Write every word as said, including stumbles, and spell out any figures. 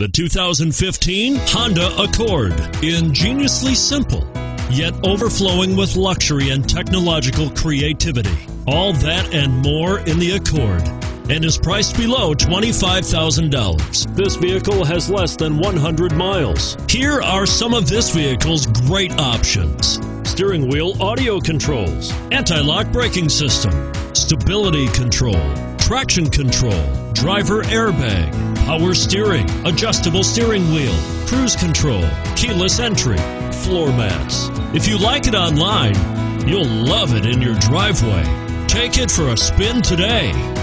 The two thousand fifteen Honda Accord. Ingeniously simple, yet overflowing with luxury and technological creativity. All that and more in the Accord, and is priced below twenty-five thousand dollars. This vehicle has less than one hundred miles. Here are some of this vehicle's great options: steering wheel audio controls, anti-lock braking system, stability control, traction control, driver airbag, power steering, adjustable steering wheel, cruise control, keyless entry, floor mats. If you like it online, you'll love it in your driveway. Take it for a spin today.